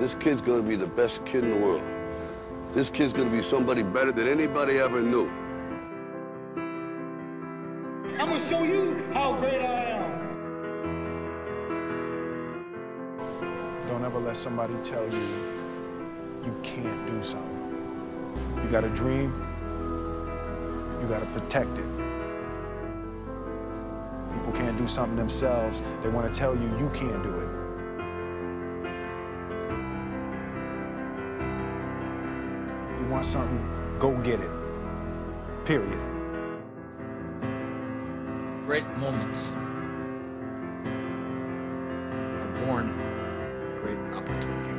This kid's gonna be the best kid in the world. This kid's gonna be somebody better than anybody ever knew. I'm gonna show you how great I am. Don't ever let somebody tell you you can't do something. You got a dream, you gotta protect it. People can't do something themselves. They want to tell you, you can't do it. You want something, go get it. Period. Great moments are born of great opportunity.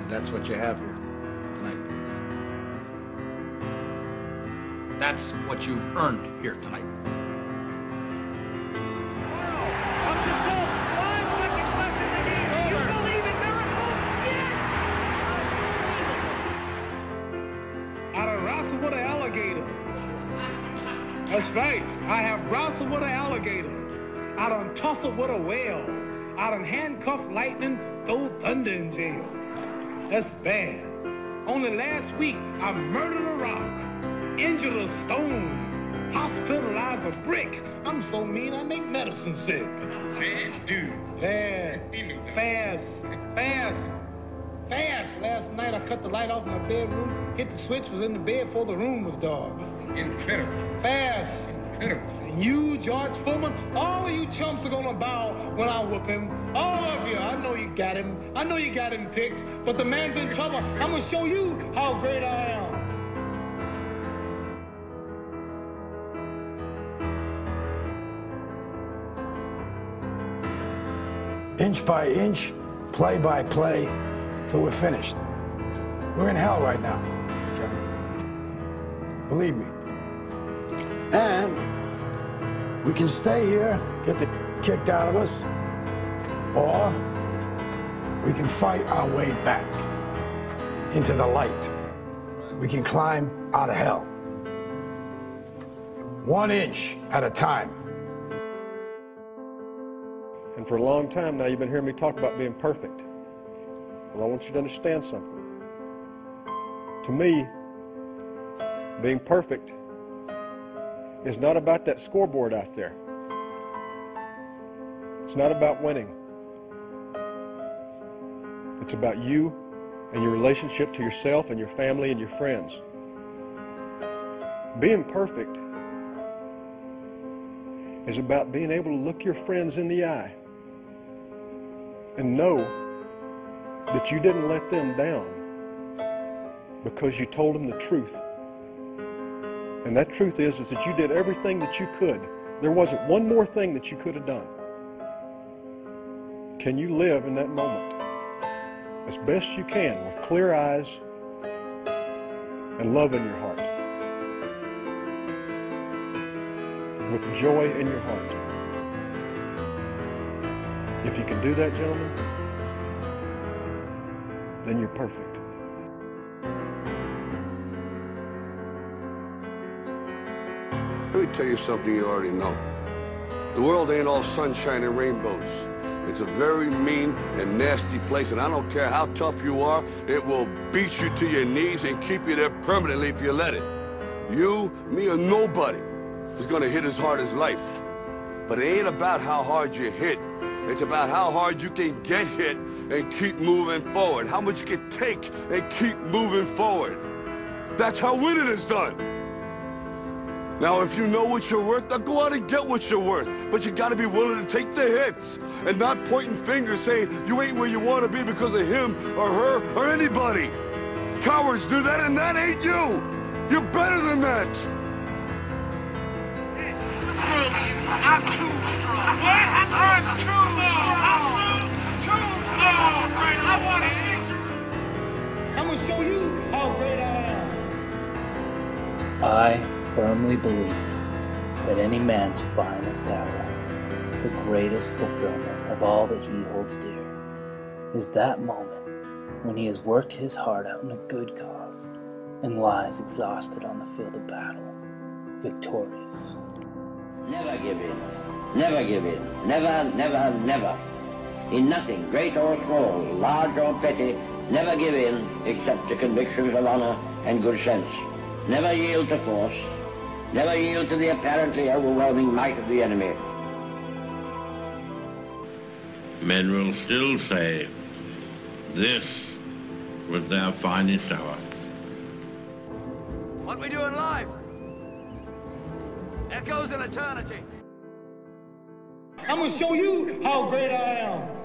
And that's what you have here tonight, boys. That's what you've earned here tonight. Wow. Up to Schultz, 5 seconds left in the game. Do you believe in miracles? Yes! I'd have wrestled with an alligator. That's right. I have wrestled with an alligator. I done tussled with a whale. I done handcuffed lightning, throw thunder in jail. That's bad. Only last week, I murdered a rock. Injured a stone, hospitalized a brick. I'm so mean, I make medicine sick. Bad dude. Bad. Fast. Last night, I cut the light off my bedroom, hit the switch, was in the bed before the room was dark. Incredible. Fast. Incredible. And you, George Foreman, all of you chumps are gonna bow when I whoop him. All of you. I know you got him. I know you got him picked, but the man's in trouble. I'm gonna show you how great I am. Inch by inch, play by play, till we're finished. We're in hell right now, gentlemen. Believe me. And we can stay here, get the kicked out of us, or we can fight our way back into the light. We can climb out of hell. 1 inch at a time. And for a long time now, you've been hearing me talk about being perfect. Well, I want you to understand something. To me, being perfect is not about that scoreboard out there. It's not about winning. It's about you and your relationship to yourself and your family and your friends. Being perfect is about being able to look your friends in the eye and know that you didn't let them down because you told them the truth. And that truth is that you did everything that you could. There wasn't one more thing that you could have done. Can you live in that moment as best you can with clear eyes and love in your heart? With joy in your heart. If you can do that, gentlemen, then you're perfect. Let me tell you something you already know. The world ain't all sunshine and rainbows. It's a very mean and nasty place, and I don't care how tough you are, it will beat you to your knees and keep you there permanently if you let it. You, me, or nobody is gonna hit as hard as life. But it ain't about how hard you hit. It's about how hard you can get hit and keep moving forward. How much you can take and keep moving forward. That's how winning is done. Now, if you know what you're worth, then go out and get what you're worth. But you gotta be willing to take the hits and not pointing fingers saying you ain't where you wanna be because of him or her or anybody. Cowards do that, and that ain't you. You're better than that. I'm too strong. What? I'm too strong. I'm too strong. I want to eat. I'm going to show you how great I am. I firmly believe that any man's finest hour, the greatest fulfillment of all that he holds dear, is that moment when he has worked his heart out in a good cause and lies exhausted on the field of battle, victorious. Never give in. Never give in. Never, never, never. in nothing, great or small, large or petty, never give in except to convictions of honor and good sense, never yield to force, never yield to the apparently overwhelming might of the enemy. Men will still say, this was their finest hour. What we do in life echoes in eternity. I'm going to show you how great I am.